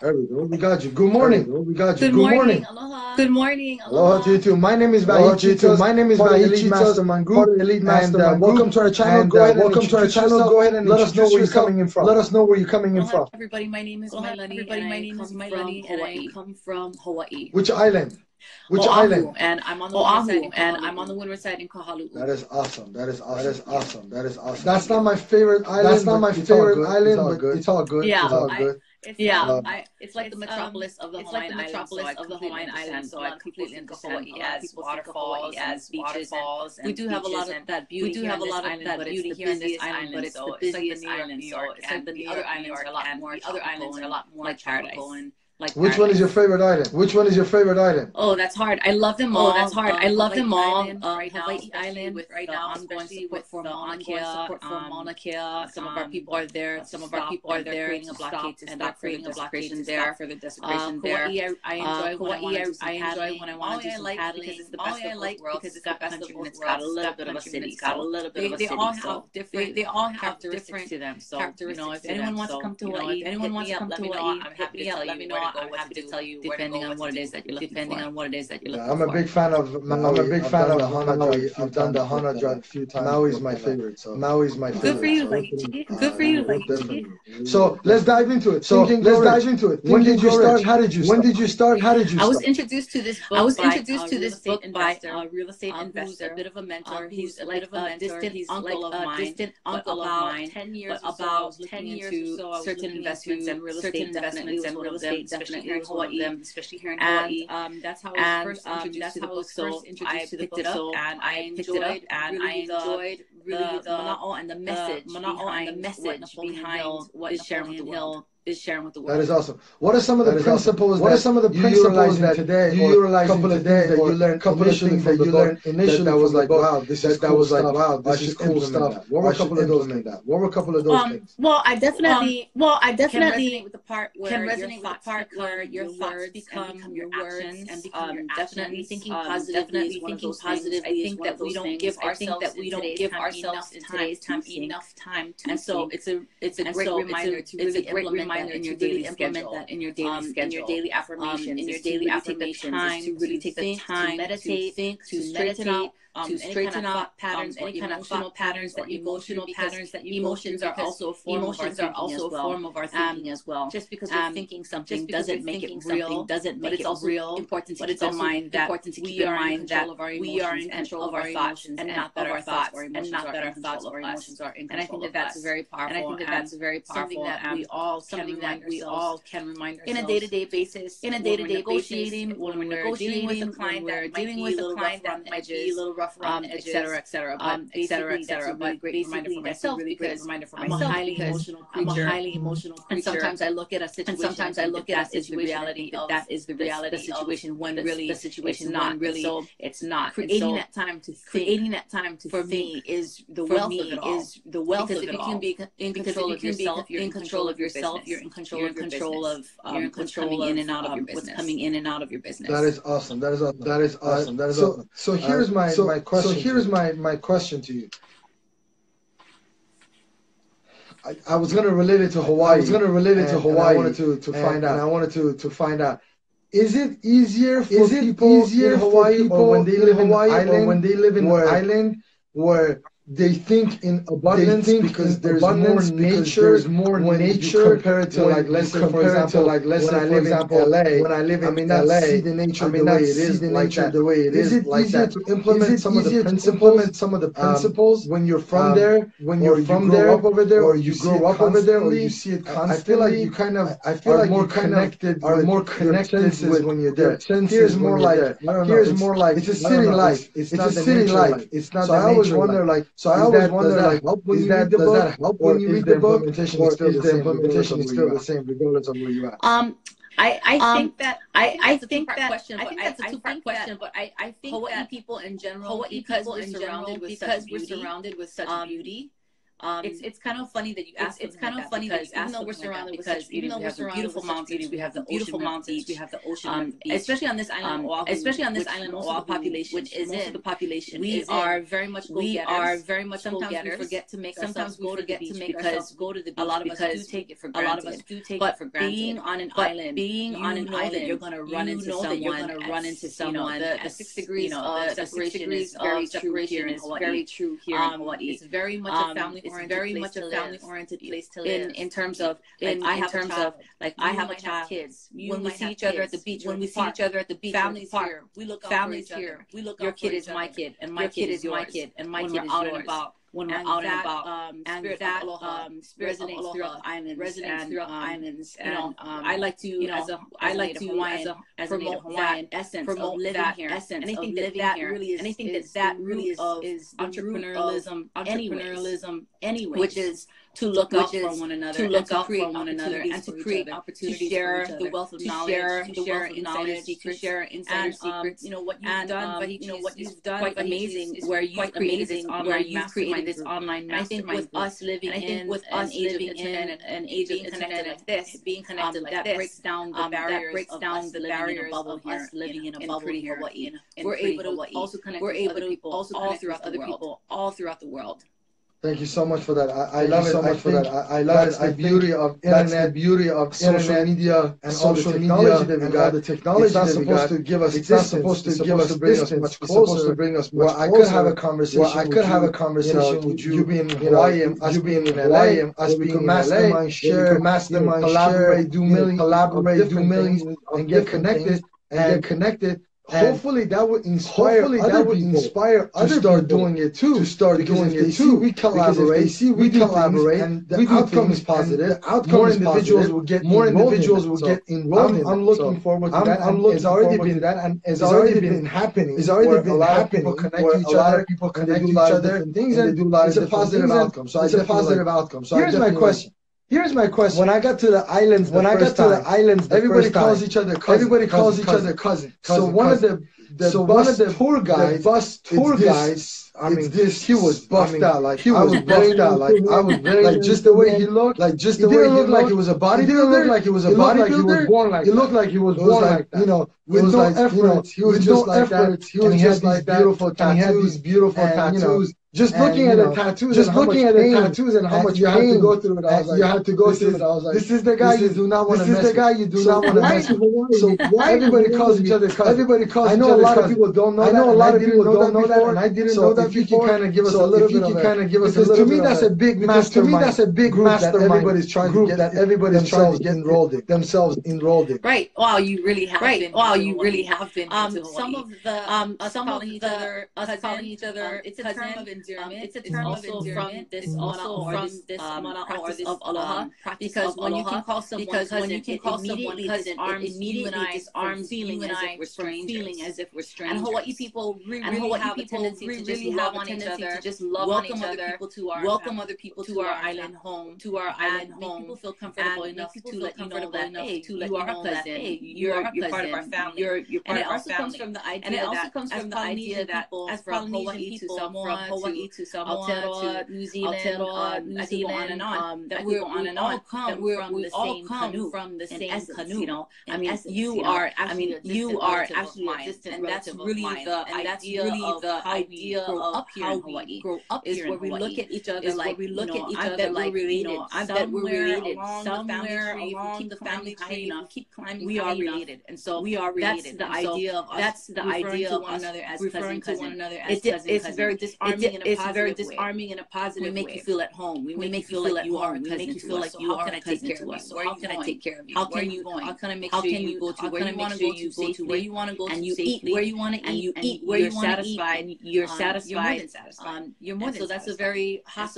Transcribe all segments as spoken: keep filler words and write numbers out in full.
There we go. We got you. Good morning. Go. We got you. Good, Good morning. morning. Aloha. Good morning. Aloha. Aloha to you too. My name is Vahid Chitsaz. My name is Vahid Chitsaz. Mastermind Group. Elite Mastermind and, uh, Welcome to our channel. And, uh, go ahead. Welcome to our channel. Go ahead and let us know where you're coming in from. Let us know where you're coming in from. Everybody, my name is Mailani. Everybody, my name is Mailani, and I come from Hawaii. Which island? Which Oahu, island? And I'm on the Oahu, side and I'm on the windward side in Kahaluu. That is awesome. That is awesome. That is awesome. That is awesome. That's not my favorite island. That's not my favorite island, but it's all good. Yeah, it's all good. It's yeah, um, I, it's like it's, the metropolis um, of the Hawaiian like Islands, so I completely understand. So I completely understand Hawaii as waterfalls, as waterfalls. We do have a lot of that beauty. We do have a lot of that beauty here in this island, but it's the busiest island. So it's like the other islands are a lot more. The other islands are a lot more like paradise. Like Which paradise. one is your favorite island? Which one is your favorite island? Oh, that's hard. I love them all. Oh, that's hard. Um, I love Hawaii them all. Island, um, right Hawaii now, Island with right now, ongoing support for Mauna Kea. Um, some of our people are there. Some of our people are there. Creating a blockade to stop creating a blockade there for the desecration there. Hawaii, I enjoy when I want to do some paddling. When I want to do some paddling, because it's the best of both worlds. It's got country and it's got a little bit of a city. It's got a little bit of a city. They all have different. They all have different to them. So you know, if anyone wants to come to Hawaii, anyone wants to come to Hawaii, I'm happy to tell you. I'm happy to tell you depending on what it is that you're looking depending on what it is that you're looking I'm a big fan of Maui. I'm a big fan of HANA. I've done the HANA drive a few times. Maui is my favorite. So Maui is my favorite. Good for you, Vahid. Good for you, Vahid. So let's dive into it. So let's dive into it. When did you start? How did you? When did you start? How did you? I was introduced to this book. I was introduced to this book by a real estate investor, a bit of a mentor. He's like a distant uncle of mine. Distant uncle of mine. Ten years about ten years or so. Certain investments and real estate investments and real estate. Definitely here in Hawaii, them, especially here in Hawaii. And um, that's how I was first introduced to the book. So I picked it up and I enjoyed and I enjoyed really the mana'o and the message behind the message behind what is sharing with the world. Is sharing with the world. That is awesome. What are some of the that principles? Awesome. What are some of the principles that today you realize today that you learned? Couple of things that you learned initially that was like, wow, this is that was like, wow, this is cool stuff. What were a couple of those things? That what were a couple of those um, things? Well, I definitely, um, well, I definitely can resonate with the part where can resonate with the part where your words become, become your words and become um, your actions. Definitely thinking positively, um, thinking positively. I think that we don't give ourselves. I think that we don't give ourselves in today's time enough time to. And so it's a it's a great reminder to really implement. In your daily implement that in your daily um, schedule, in your daily affirmations, um, in your daily affirmations, time, to really take the time to meditate, to think, to straighten out. Um, to straighten out patterns, um, any kind of thought patterns that you go through, patterns that you emotions are also a form of our thinking, of our thinking as well. Just because we're um, thinking something doesn't make it real, doesn't make it real. Important, but it's also important to keep in mind that we are in control of our thoughts, and not that our thoughts or emotions or emotions are in control of us. And I think that that's very powerful. And I think that that's very powerful. Something that we all, something that we all can remind ourselves in a day-to-day basis, in a day-to-day negotiating, when we're negotiating with a client, that dealing with a client that might be a little rough. Um, et cetera, et cetera, um, et cetera, et cetera. But really great reminder for myself really because reminder for I'm myself a highly emotional creature. I'm a highly emotional creature. And sometimes I look at a situation. And sometimes I look at a reality. That, that is the reality. The situation when really the situation not really. So it's not creating so that time to think, creating that time to for think me is the wealth of it all. Is the wealth because of if you can be in control of yourself, you're in control of yourself. You're in control of control of what's coming in and out of your business. What's coming in and out of your business. That is awesome. That is that is awesome. That is awesome. So here's my. My question so here's my, my question to you. I, I was going to relate it to Hawaii. I was going to relate it and, to Hawaii. I wanted to, to and, find out. And I wanted to, to find out. Is it easier for is it people easier in Hawaii, people or when they live in Hawaii island, or when they live in an island where they think in abundance think because there's abundance more nature, there's more when nature compared to like let's say for example like let's say I live in L A when I live in I mean, L A see the nature I mean, the way it is the nature like the way it is, is it like easier that? To implement is it some of the principles, implement some of the principles um, when you're from um, there when you're from you there up over there or you, you grow up over there or you see it constantly I feel like you kind of I feel like more connected are more connected with when you're there here's more like here's more like it's a city life it's a city life it's not so I always wonder like So I always wonder, like, is that does that help when you read the book, or is the implementation still the same regardless of where you are? Um, I I think that I I think that question. I think that's a two-part question, but I I think Hawaii people in general, Hawaii people in general, because we're surrounded with such beauty. Um, it's it's kind of funny that you asked. It's, it's kind like of funny that you asked. Even though we're surrounded with such beauty, we have the beautiful Maui beach, we have the beautiful Maui beach, we have the ocean, um, beach. Especially on this island, um, Oahu, especially on this island, Oahu population, which is most of the population. We are very much go-getters. We are very much go-getters. Sometimes we forget to make ourselves go to the beach because go to the beach. A lot of us do take it for granted. A lot of us do take it for granted. Being on an island, being on an island, you're gonna run into someone. You're gonna run into someone. The six degrees of separation is very true here in Hawaii. Very true here in Hawaii. It's very much a family. It's very much a family-oriented place to live. In in terms of, in terms of, like I have a child. Kids. When we see each other at the beach, when we see each other at the beach, families here. We look out for each other. We look out for each other. Your kid is my kid, and my kid is my kid, and my kid is out and about. When we're and out that, and about, um, and spirit that of Aloha, um, resonates Aloha, throughout the islands, resonates and, throughout um, islands. And, and um, I like to, you know, as a, I like to Hawaiian, as a, as promote Hawaiian essence, promote of living that here, essence, and I think that that really is, and I think that that really is, is entrepreneurialism, entrepreneurialism, anyway, which is to look out for one another, to look out for one another, and to create opportunities, to share the wealth of knowledge, to share insider secrets, share insider secrets. You know what you've done, you know what you've done, quite amazing. Where you created, where you created. This online mastermind. I think with us living in, I think with us living in an age of internet like this, being connected like that breaks down the barriers, breaks down the barriers of us living in a bubble here in Hawaii. We're able to also connect with other people, all throughout other people, all throughout the world. Thank you so much for that. I, I love you so much for that. I, I love it. The beauty of internet, that's the beauty of social media and social media and all the technology. It's not supposed to give us distance. It's not supposed to give us distance. It's supposed to bring us much closer. Well, I could have a conversation. Well, I could have a conversation with you. You being in Hawaii, you being in L A, us being in L A, share, mastermind, collaborate, do millions, collaborate, do millions, and get connected, and get connected. And hopefully that would inspire hopefully that would inspire other to start doing it too. To start doing it too. We collaborate. See, we collaborate, and the outcome is positive. More individuals will get more individuals will get involved. I'm, I'm looking so forward to I'm, that. I'm and looking it's already been that, and it's, it's already, already been happening. It's already been happening. People connect to each other. People connect to each other. Things and they do a lot of different things. It's a positive outcome. So it's a positive outcome. So here's my question. Here's my question. When I got to the islands, when I got to the islands, everybody calls each other cousin. Everybody calls each other cousin. So one of the so one of the tour guys, bus tour guys, I mean, this he was buffed out, like he was buffed out, like I was very like just the way he looked, like just the way he looked, like he was a bodybuilder, didn't look like he was a bodybuilder, he was born like he looked like he was born like you know with no efforts, he was just like that, he was just like beautiful tattoos, beautiful tattoos. Just and, looking at know, the tattoos, just looking at the tattoos, and how much you had to go through it. I was like, you had to go through it. I was like, this is the guy you do not want to mess with. This is the guy you do not want to mess with. So why everybody calls each other cousin? Everybody calls each other cousin. I know a lot of people don't know that. I know a lot of people don't know that, and I didn't know that. If you can kind of give us a little bit of that, to me that's a big mastermind. To me that's a big mastermind. Everybody's trying to get that. Everybody's trying to get enrolled in themselves. Enrolled in. Right. Wow, you really have. Right. Wow, you really have been. Um, some of the um, us calling each other, us calling each other. It's a term of. Um, it's a term it's also of endearment. This mana or, or this mana um, or this of aloha. Um, because when you can call someone because cousin, when you can call someone cousin, it immediately disarms feeling as if we're strangers. Feeling as if we're strangers. And Hawaii people really, and Hawaii have, people a tendency really to just love on each other, to just love welcome on each other, other people to our welcome family, other people to our island home, to our island home. Make people feel comfortable enough to let you know that hey, you are a cousin, you're you're part of our family, you're you're part of our family. And it also comes from the idea that it also comes from the idea that as Polynesian people, from Hawaii. To Samoa, Aotearoa, to New Zealand, Aotearoa, uh, New Zealand, and on um, that we go on and on. That we're from the same canoe, from the same canoe. You know, I mean, essence, you, you are. I mean, you are absolutely existent, and that's really the and that's really the idea of up here in Hawaii. Grow up is where we look at each other like we look at each other like you know. I bet we're related somewhere along the family tree. We keep climbing. We are related, and so we are related. That's the idea of us. That's the idea of one another as referring to one another as cousin. It's very disarming. It's very disarming in a positive way. We make you feel at home. We make you feel like you are. We make you feel like you are a cousin to us. How can I take care of you? How can you go? How can I make sure you go to where you want to go to safely? Where you want to go and you eat where you want to eat and eat where you want to eat and you're satisfied. You're more than satisfied. You're more than satisfied. So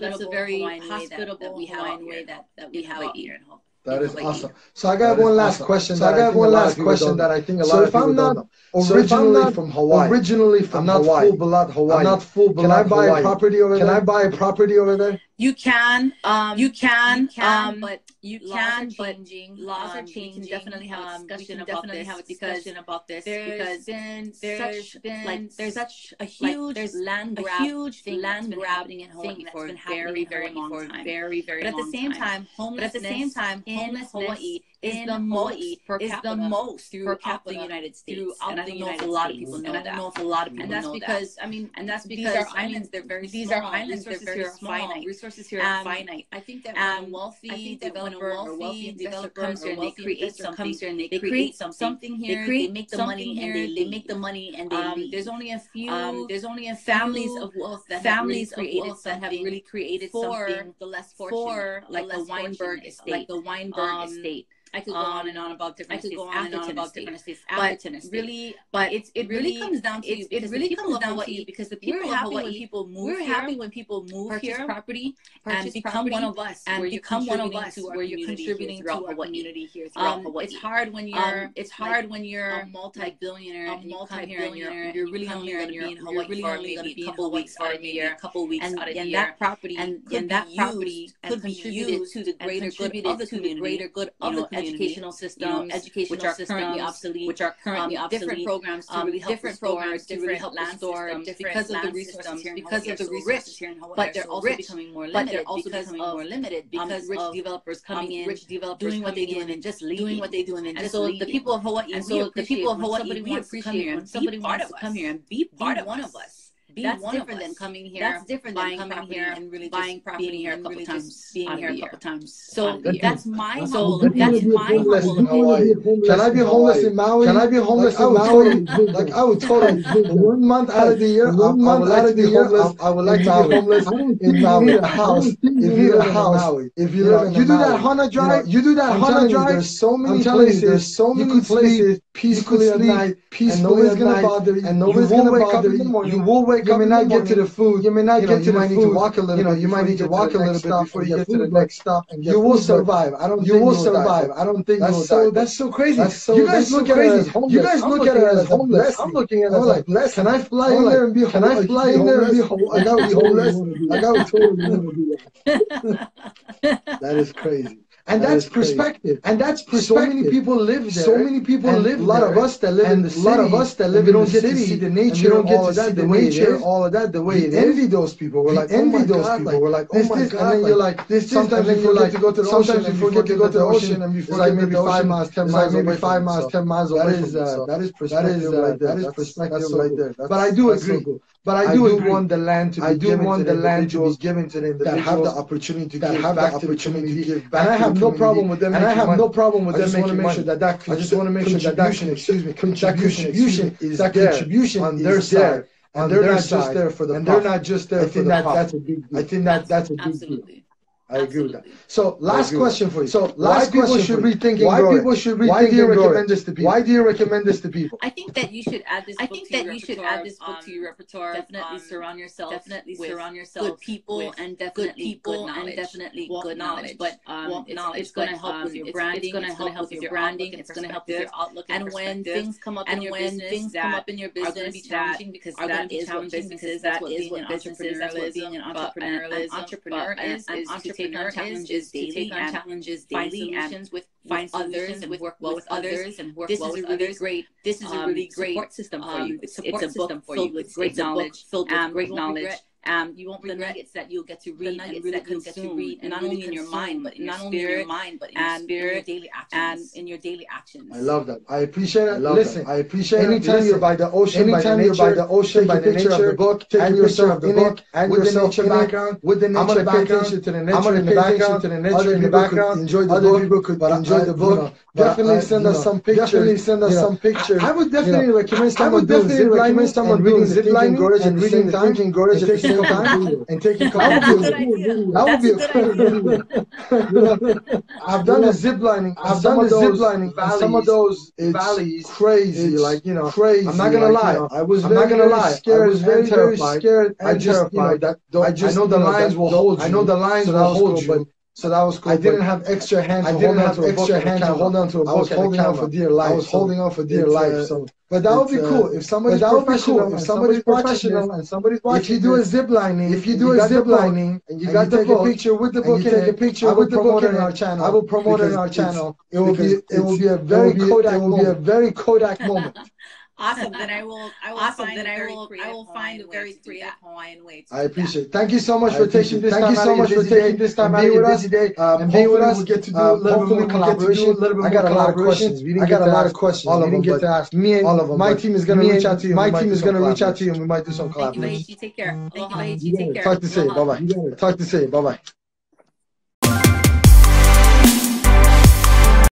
that's a very hospitable Hawaiian way that that we have here at home. That is awesome. So I got one last question. So I got one last question that I think a lot of people don't know. So if I'm not from Hawaii, originally from Hawaii, I'm not full blood Hawaii. I'm not full blood Hawaii. Can I buy a property over there? Can I buy a property over there? You can, um, you can, you can, um, but you laws can, are changing. But laws um, are changing. We can definitely have a discussion, um, definitely about, have a discussion about this because there's, there's such, been like there's such a huge like, there's land grab, a huge thing land that's been grabbing in Hawaii that's for been very, very, long for time. very, very but long. But at the same time, homelessness, but at the same time, homelessness Hawaii is the most per capita, is the most throughout the United States. Throughout the United States, a lot of people know that. I know if a lot of people know that. And that's because I mean, and that's because these are islands. They're very these are islands. They're very finite. Resources here are um, finite. I think that um, when a wealthy developer or wealthy developer comes here and they create something here, they create something here, they, create they make the money here, and they, they make the money and they um, leave. There's only a few um, there's only a families of wealth that families have really created that have really created for something the less fortunate, for like the, the Weinberg estate, like the Weinberg um, estate. I could go um, on and on about different states. I could go on and on about different states. But really, but it's, it really comes down to you. It really comes down to you because the people of Hawaii, people move here. We're happy when people move here, purchase property, and become one of us, and become one of us, where you're contributing to our community here throughout Hawaii. It's hard when you're, it's hard when you're a multi-billionaire, a multi-billionaire. You're really only going to be in Hawaii for maybe a couple weeks out of the year, a couple weeks out of the year, and that property and that property could be used to the greater good of the community, greater good of the community. Educational systems, you know, educational which are systems, currently obsolete, which are currently um, obsolete. Different programs to um, really help different restore, programs to really help restore, different because of the resources here, because of the resources here in Hawaii, but they're also becoming more limited. But they're also becoming more limited because rich developers coming in, rich developers doing what they do and then just leaving, doing what they do and then just leaving. So the people of Hawaii, and so the people of Hawaii, we appreciate when somebody wants to come here and be part of one of us. That's different than coming here. That's different than coming here and really buying property here a couple times, being here a couple times. So that's my goal. That's my goal. Can I be homeless in Maui? Can I be homeless in Maui? Like I would totally. One month out of the year, one month out of the year, I would like to be homeless in Maui. If you need a house, if you need a house, if you live in Maui, you do that HANA drive. You do that HANA drive. There's so many places. There's so many places. Peacefully at night, peacefully at night, and nobody's gonna bother you. You will wake. You may not get to the food. You may not get to the food. You might need to walk a little. You know, you might need to walk a little bit before you get to the next stop. And you will survive. I don't. You will survive. I don't think that's so. That's so crazy. You guys look at it as homeless. You guys look at it as homeless. I'm looking at it like, bless. Can I fly in there and be? Can I fly in there and be homeless? I got totally want to be that. That is crazy. And that's perspective. And that's perspective. So many people live there. So many people live. A lot of us that live in the city. A lot of us that live in the city. We don't get to see the nature. We don't get to see the nature. All of that. The way it is. Envy those people. We're like, envy those people. We're like, oh my god. And you're like, this. Sometimes you forget to go to the ocean. Sometimes you forget to go to the ocean, and you forget maybe five miles, ten miles, maybe five miles, ten miles away. That is, that is perspective. That is perspective right there. But I do agree. But I do want the land to be given to them. That have the opportunity to give back to the community. And I have. No problem with them, and I have no problem with them making money. I just want to make sure that that excuse me, contribution is that contribution on their side, and they're not just there for the and they're not just there for the pop. That's a big deal. I think that that's a big deal. I agree with that. So last question for you. So last question should be thinking. Why people should be why do you recommend this to people? Why do you recommend this to people? I think that you should add this. I think that you should add this book to your repertoire. Definitely surround yourself. Definitely surround yourself with people and definitely people and definitely good knowledge. But um, it's going to help with your branding. It's going to help with your branding. It's going to help with your outlook. And when things come up in your business that are going to be challenging, because that is what businesses. That is what businesses. That's what being an entrepreneur is. Entrepreneur is. Take on challenges daily, to take on challenges daily, find solutions with find others, and work well with others, and work well with others. Great. This is a really great support system for you. It's a book filled with great knowledge, filled with great knowledge. Um, you won't regret the nuggets that you'll get to read, and really that you'll get to read, and not only in your mind, but not only in your mind, but in your spirit, daily actions, and in your daily actions. I love that. I appreciate it. Listen, I appreciate it. Anytime you're by the ocean, anytime you're by the ocean, by the nature of the book, and yourself the book, and with the nature background, with the nature background, to the nature in the background, to the nature in the background, enjoy the book. Other people could enjoy the book. Definitely send us some pictures. Definitely send us some pictures. I would definitely recommend someone doing ziplining and reading the Think and Grow Rich at the same time. And taking coffee. That would be a good idea. I've done the zip lining. I've done the zip lining. Some of those valleys, crazy, like you know, crazy. I'm not gonna lie. I was. I'm not gonna lie. Scared. I was very, very scared and terrified. I just, you know, that I know the lines will hold you. I know the lines will hold you. So that was cool. I didn't have extra hands. I didn't have extra hands to hold on to a book. I was holding on for dear life. I was holding on for dear life. So, but that would be cool if somebody's professional. If somebody's professional and somebody's watching. If you do a zip lining, if you do a zip lining, and you got the picture with the book, and you take a picture with the book in our channel, I will promote it in our channel. It will be. It will be a very Kodak. It will be a very Kodak moment. Awesome. That I will. I will awesome. Find that I will. I will find a very creative Hawaiian way. I appreciate. That. Thank you so much I for taking this. Thank time you so much for taking this time out of your busy day um, and being with us. We'll get to do uh, a little bit more collaboration. Get to do a little bit I got a lot of questions. We didn't I got a lot of questions. All of them. Get to ask me. All of them. My team is going to reach out to you. My team is going to reach out to you, and we might do some collaboration. Thank you, Vahid. Take care. Thank you, Vahid. Take care. Talk to you soon. Bye bye. Talk to you soon. Bye bye.